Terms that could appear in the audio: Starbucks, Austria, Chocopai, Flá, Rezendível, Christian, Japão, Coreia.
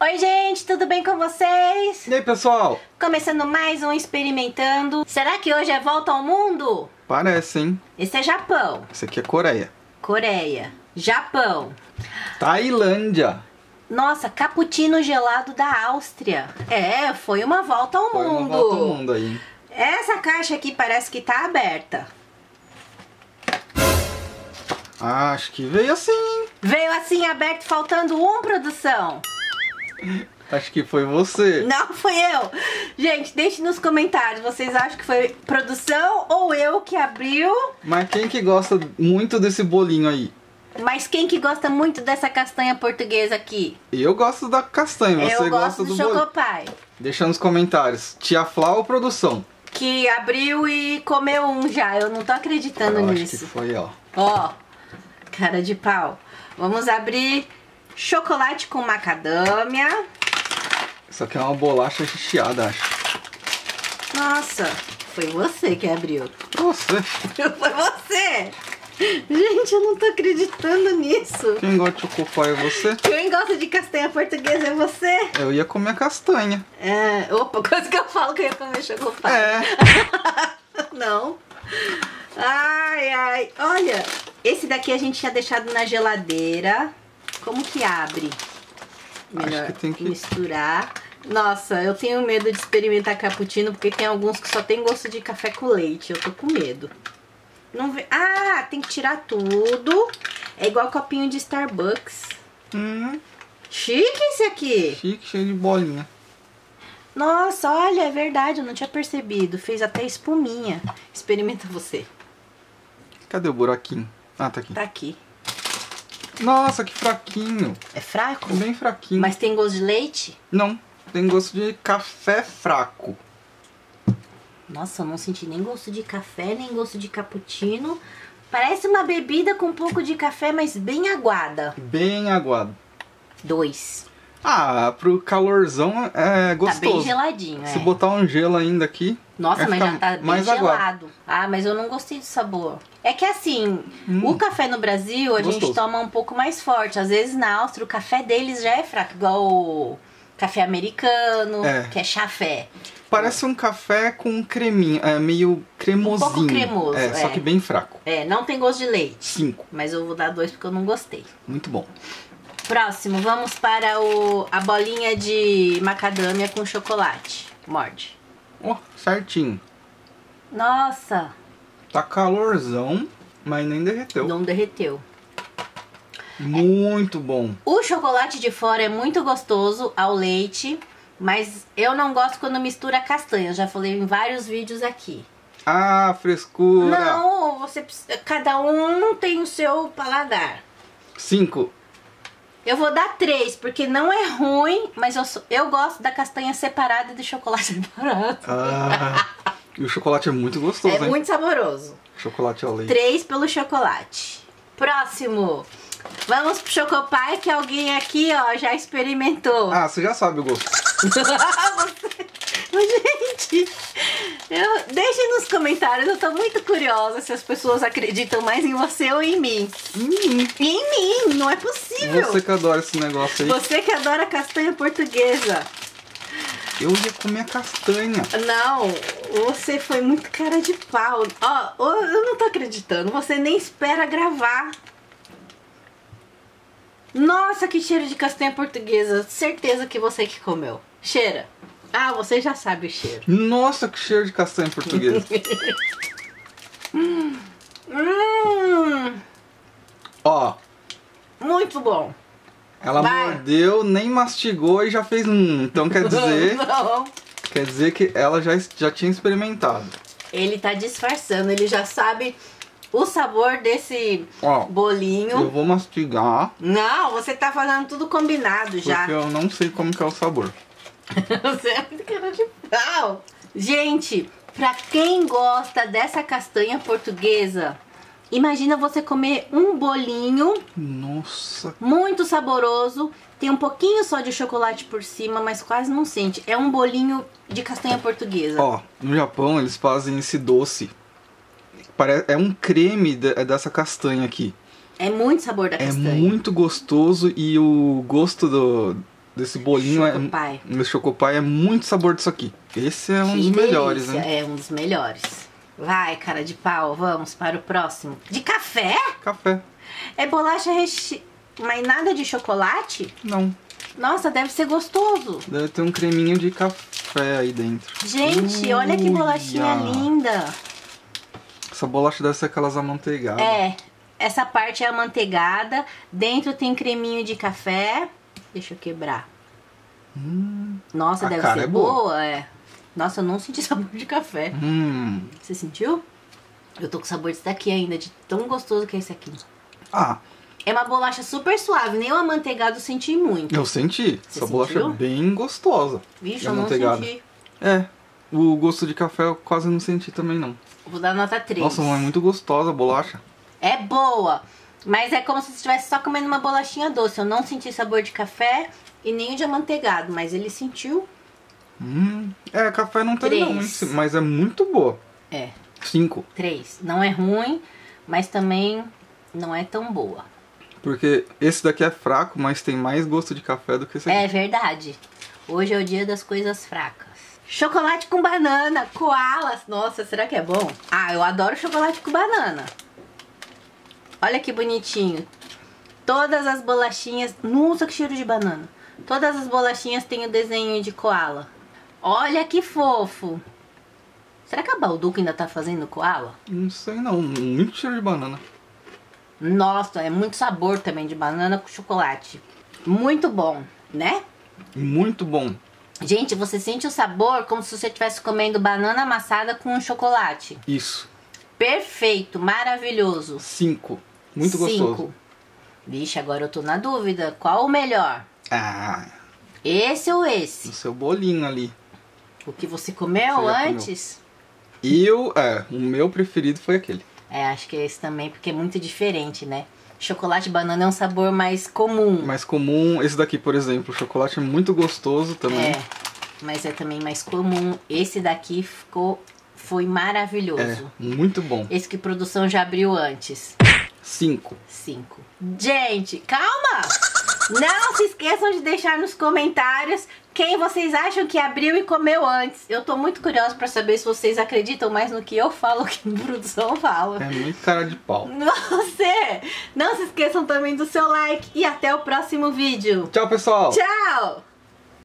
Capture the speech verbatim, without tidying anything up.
Oi gente, tudo bem com vocês? E aí pessoal? Começando mais um Experimentando. Será que hoje é volta ao mundo? Parece, hein? Esse é Japão. Esse aqui é Coreia. Coreia, Japão, Tailândia. Nossa, cappuccino gelado da Áustria. É, foi uma volta ao foi mundo. Uma volta ao mundo aí. Essa caixa aqui parece que tá aberta. Acho que veio assim, hein? Veio assim, aberto, faltando um, produção. Acho que foi você. Não, foi eu. Gente, deixe nos comentários. Vocês acham que foi produção ou eu que abriu? Mas quem que gosta muito desse bolinho aí? Mas quem que gosta muito dessa castanha portuguesa aqui? Eu gosto da castanha, você eu gosto gosta do, do chocopai. Deixa nos comentários. Tia Flá ou produção? Que abriu e comeu um já. Eu não tô acreditando eu nisso. Acho que foi, ó. Ó, cara de pau. Vamos abrir... Chocolate com macadâmia. Isso aqui é uma bolacha recheada, acho. Nossa, foi você que abriu. Você? Foi você! Gente, eu não tô acreditando nisso. Quem gosta de chocopai é você? Quem gosta de castanha portuguesa é você? Eu ia comer castanha. É, opa, quase que eu falo que eu ia comer chocopai. É. Não. Ai, ai. Olha, esse daqui a gente tinha deixado na geladeira. Como que abre? Melhor acho que tem que misturar. Nossa, eu tenho medo de experimentar cappuccino, porque tem alguns que só tem gosto de café com leite. Eu tô com medo. Não ve... Ah, tem que tirar tudo. É igual copinho de Starbucks. Uhum. Chique esse aqui. Chique, cheio de bolinha. Nossa, olha, é verdade, eu não tinha percebido. Fez até espuminha. Experimenta você. Cadê o buraquinho? Ah, tá aqui. Tá aqui. Nossa, que fraquinho. É fraco? Bem fraquinho. Mas tem gosto de leite? Não, tem gosto de café fraco. Nossa, eu não senti nem gosto de café, nem gosto de cappuccino. Parece uma bebida com um pouco de café, mas bem aguada. Bem aguada. Dois. Ah, pro calorzão é gostoso. Tá bem geladinho, Se é. botar um gelo ainda aqui... Nossa, mas já tá bem gelado. Aguado. Ah, mas eu não gostei do sabor. É que assim, hum, o café no Brasil a gostoso. gente toma um pouco mais forte. Às vezes na Áustria o café deles já é fraco, igual o café americano, é. que é chafé. Parece um café com um creminho, é meio cremosinho. Um pouco cremoso, é, é. Só que bem fraco. É, não tem gosto de leite. Cinco. Mas eu vou dar dois porque eu não gostei. Muito bom. Próximo, vamos para o, a bolinha de macadâmia com chocolate. Morde. Ó, oh, certinho. Nossa. Tá calorzão, mas nem derreteu. Não derreteu. Muito bom. O chocolate de fora é muito gostoso ao leite, mas eu não gosto quando mistura castanha. Eu já falei em vários vídeos aqui. Ah, frescura. Não, você precisa, cada um tem o seu paladar. Cinco. Eu vou dar três, porque não é ruim, mas eu, sou, eu gosto da castanha separada e do chocolate separado. Ah, e o chocolate é muito gostoso, É hein? muito saboroso. Chocolate ao leite. Três pelo chocolate. Próximo. Vamos pro chocopai, que alguém aqui, ó, já experimentou. Ah, você já sabe o gosto. Gente, eu, deixem nos comentários, eu tô muito curiosa se as pessoas acreditam mais em você ou em mim. Hum. Em mim, não é possível. Você que adora esse negócio aí. Você que adora castanha portuguesa. Eu ia comer a castanha. Não, você foi muito cara de pau. Ó, oh, eu não tô acreditando, você nem espera gravar. Nossa, que cheiro de castanha portuguesa. Certeza que você que comeu. Cheira. Ah, você já sabe o cheiro. Nossa, que cheiro de castanha portuguesa. hum, hum. Ó. Muito bom. Ela Vai. mordeu, nem mastigou e já fez um. Então quer dizer... Não. Quer dizer que ela já, já tinha experimentado. Ele tá disfarçando, ele já sabe... O sabor desse Ó, bolinho. Eu vou mastigar. Não, você tá fazendo tudo combinado porque já. Porque eu não sei como que é o sabor. Você é muito cara de pau. Gente, pra quem gosta dessa castanha portuguesa, imagina você comer um bolinho. Nossa. Muito saboroso. Tem um pouquinho só de chocolate por cima, mas quase não sente. É um bolinho de castanha portuguesa. Ó, no Japão eles fazem esse doce. É um creme dessa castanha aqui. É muito sabor da castanha. É muito gostoso e o gosto do, desse bolinho. Chocopai. É, meu chocopai é muito sabor disso aqui. Esse é um que dos delícia. melhores, né? É um dos melhores. Vai, cara de pau, vamos para o próximo. De café? Café. É bolacha recheada, mas nada de chocolate? Não. Nossa, deve ser gostoso. Deve ter um creminho de café aí dentro. Gente, Uia. olha que bolachinha linda. Essa bolacha deve ser aquelas amanteigadas. É, essa parte é amanteigada. Dentro tem creminho de café. Deixa eu quebrar. Hum, Nossa, deve ser é boa. boa é. Nossa, eu não senti sabor de café. Hum. Você sentiu? Eu tô com sabor desse daqui ainda, de tão gostoso que é esse aqui. Ah. É uma bolacha super suave, nem o amanteigado senti muito. Eu senti. Você Essa sentiu? bolacha é bem gostosa. Vixe, eu não senti. É, o gosto de café eu quase não senti também, não. Vou dar nota três. Nossa, mas é muito gostosa a bolacha. É boa, mas é como se você estivesse só comendo uma bolachinha doce. Eu não senti sabor de café e nem o de amanteigado, mas ele sentiu. Hum, é, café não tem não, mas é muito boa. É. Cinco. Três. Não é ruim, mas também não é tão boa. Porque esse daqui é fraco, mas tem mais gosto de café do que esse aqui. É verdade. Hoje é o dia das coisas fracas. Chocolate com banana, koalas. Nossa, será que é bom? Ah, eu adoro chocolate com banana. Olha que bonitinho. Todas as bolachinhas... Nossa, que cheiro de banana. Todas as bolachinhas têm o desenho de koala. Olha que fofo. Será que a Balduca ainda tá fazendo koala? Não sei não. Muito cheiro de banana. Nossa, é muito sabor também de banana com chocolate. Muito bom, né? Muito bom. Gente, você sente o sabor como se você estivesse comendo banana amassada com chocolate. Isso. Perfeito, maravilhoso. Cinco. Muito gostoso. Cinco. Vixe, agora eu tô na dúvida. Qual o melhor? Ah. Esse ou esse? O seu bolinho ali. O que você comeu você antes? Comeu. Eu, é, o meu preferido foi aquele. É, acho que é esse também, porque é muito diferente, né? Chocolate e banana é um sabor mais comum. Mais comum. Esse daqui, por exemplo, o chocolate é muito gostoso também. É, mas é também mais comum. Esse daqui ficou, foi maravilhoso. É, muito bom. Esse que produção já abriu antes. Cinco. Cinco. Gente, calma! Não se esqueçam de deixar nos comentários quem vocês acham que abriu e comeu antes. Eu tô muito curiosa pra saber se vocês acreditam mais no que eu falo que a produção fala. É muito cara de pau. Você! Não se esqueçam também do seu like e até o próximo vídeo. Tchau, pessoal! Tchau!